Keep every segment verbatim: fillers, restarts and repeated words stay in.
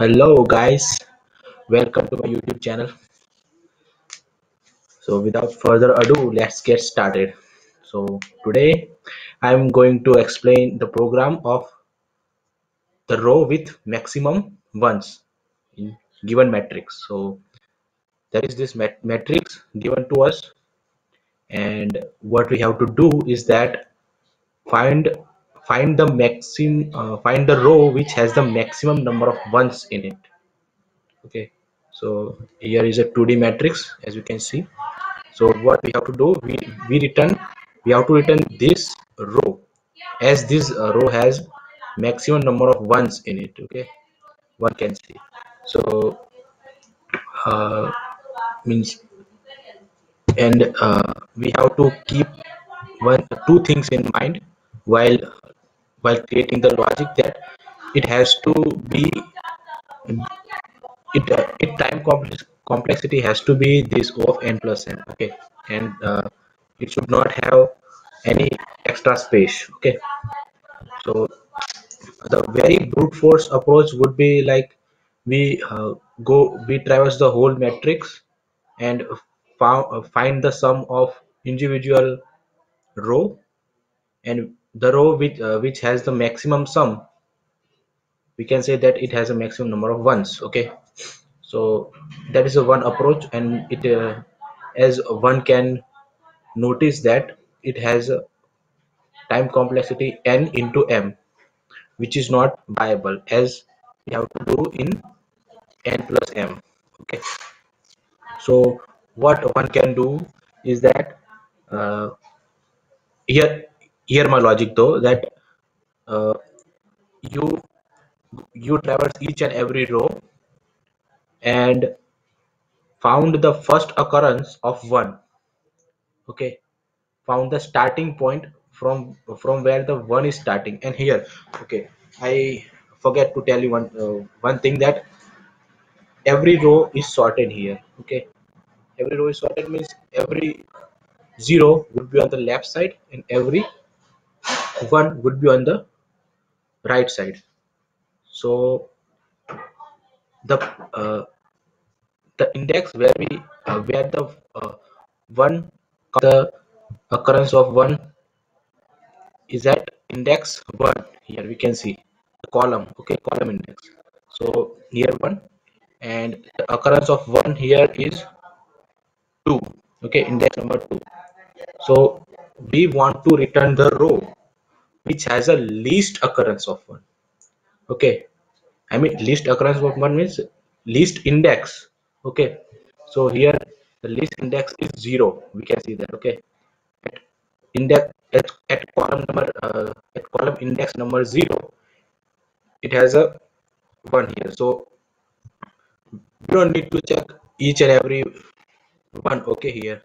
Hello guys, welcome to my YouTube channel. So without further ado, let's get started. So today I'm going to explain the program of the row with maximum ones in given matrix. So there is this mat matrix given to us, and what we have to do is that find find the maximum uh, find the row which has the maximum number of ones in it. Okay, so here is a two D matrix, as you can see. So what we have to do, we, we return we have to return this row, as this uh, row has maximum number of ones in it. Okay, one can see. So uh, means and uh, we have to keep one two things in mind while while creating the logic, that it has to be it, uh, it time complex, complexity has to be this O of n plus n. Okay, and uh, it should not have any extra space. Okay, so the very brute force approach would be like we uh, go we traverse the whole matrix and found, find the sum of individual row, and the row which uh, which has the maximum sum, we can say that it has a maximum number of ones. Okay, so that is a one approach, and it uh, as one can notice that it has a time complexity n into m, which is not viable, as we have to do in n plus m. Okay, so what one can do is that uh, here Here my logic though, that uh, you you traverse each and every row and found the first occurrence of one. Okay, found the starting point from from where the one is starting. And here, okay, I forget to tell you one uh, one thing, that every row is sorted here. Okay, every row is sorted means every zero would be on the left side and every one would be on the right side. So the uh, the index where we uh, where the uh, one the occurrence of one is at index one. Here we can see the column. Okay, column index. So here one, and the occurrence of one here is two. Okay, index number two. So we want to return the row which has a least occurrence of one. Okay, I mean least occurrence of one means least index. Okay, so here the least index is zero, we can see that. Okay, at index at, at column number uh, at column index number zero, it has a one here. So you don't need to check each and every one. Okay, here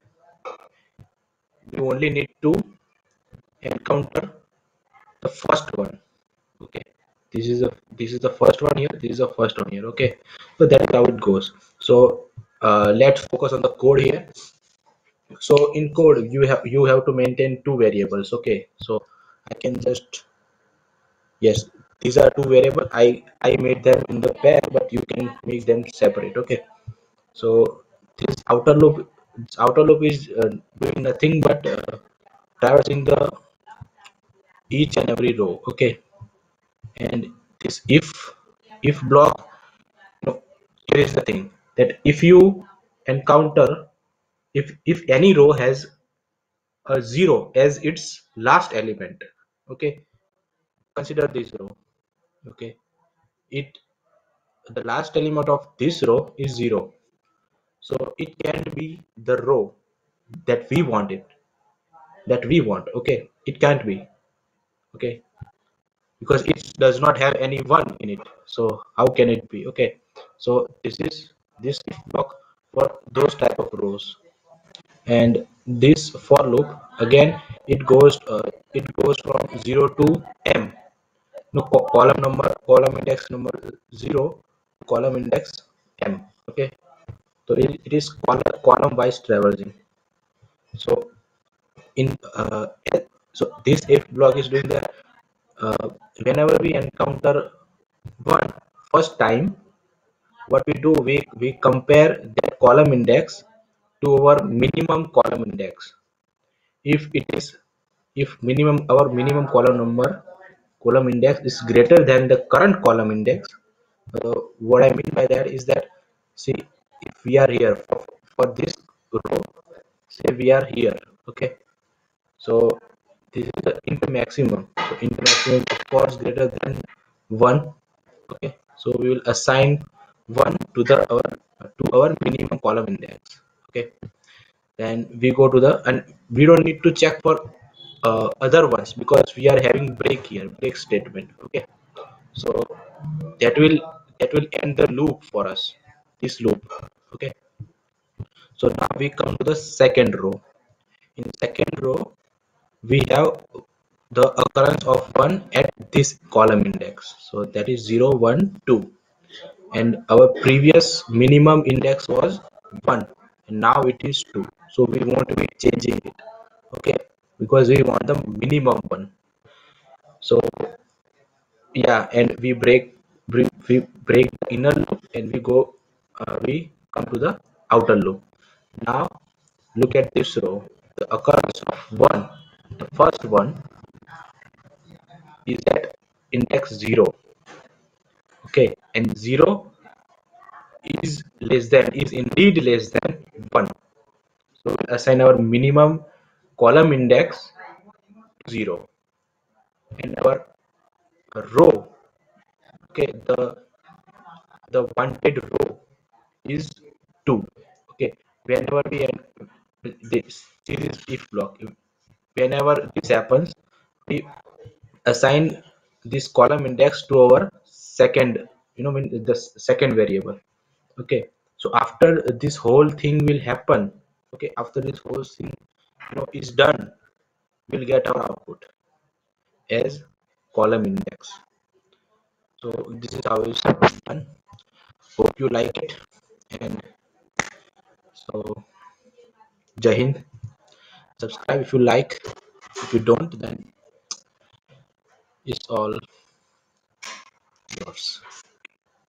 you only need to encounter the first one. Okay, this is a this is the first one here, this is the first one here. Okay, so that's how it goes. So uh, let's focus on the code here. So in code you have you have to maintain two variables. Okay, so I can just, yes, these are two variables. I i made them in the pair, but you can make them separate. Okay, so this outer loop this outer loop is uh, doing nothing but uh, traversing the each and every row. Okay, and this if if block, you know, here is the thing, that if you encounter if if any row has a zero as its last element, okay, consider this row. Okay, it the last element of this row is zero, so it can be the row that we wanted that we want. Okay, it can't be. Okay, because it does not have any one in it, so how can it be? Okay, so this is this if block for those type of rows, and this for loop again, it goes uh, it goes from zero to m. No, column number column index number zero, column index m. Okay, so it, it is column column wise traversing. So in uh, So this if block is doing that. Uh, whenever we encounter one first time, what we do, we we compare that column index to our minimum column index. If it is, if minimum our minimum column number column index is greater than the current column index, uh, what I mean by that is that, see, if we are here for, for this row, say we are here, okay, so this is the int maximum. So int maximum of course greater than one, okay, so we will assign one to the our to our minimum column index, okay. Then we go to the, and we don't need to check for uh, other ones because we are having break here, break statement, okay, so that will that will end the loop for us, this loop, okay. So now we come to the second row. In second row we have the occurrence of one at this column index, so that is zero, one, two, and our previous minimum index was one and now it is two, so we won't be changing it, okay, because we want the minimum one. So yeah, and we break we break the inner loop and we go uh, we come to the outer loop. Now look at this row, the occurrence of one, the first one is at index zero, okay, and zero is less than, is indeed less than one, so we'll assign our minimum column index zero, and our row, okay, the the wanted row is two, okay. Whenever we end this, this is if block, whenever this happens, we assign this column index to our second, you know, the second variable, okay. So after this whole thing will happen, okay, after this whole thing, you know, is done, we'll get our output as column index. So this is how it's done. Hope you like it, and so Jai Hind. Subscribe if you like, if you don't, then it's all yours.